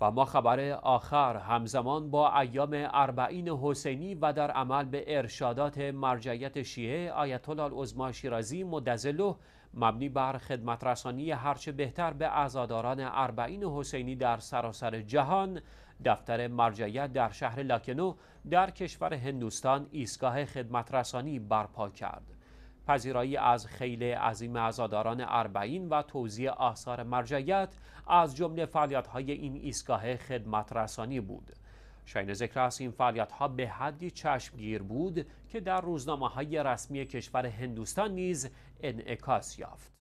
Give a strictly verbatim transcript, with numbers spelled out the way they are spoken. و ما خبر آخر همزمان با ایام اربعین حسینی و در عمل به ارشادات مرجعیت شیعه آیت الله العظمی شیرازی مدظله مبنی بر خدمت رسانی هرچه بهتر به عزاداران اربعین حسینی در سراسر جهان، دفتر مرجعیت در شهر لکهنو در کشور هندوستان ایستگاه خدمت رسانی برپا کرد. پذیرایی از خیل عظیم عزاداران اربعین و توزیع آثار مرجعیت از جمله فعالیت‌های این ایستگاه خدمت رسانی بود. شایان ذکر است این فعالیت‌ها به حدی چشمگیر بود که در روزنامه‌های رسمی کشور هندوستان نیز انعکاس یافت.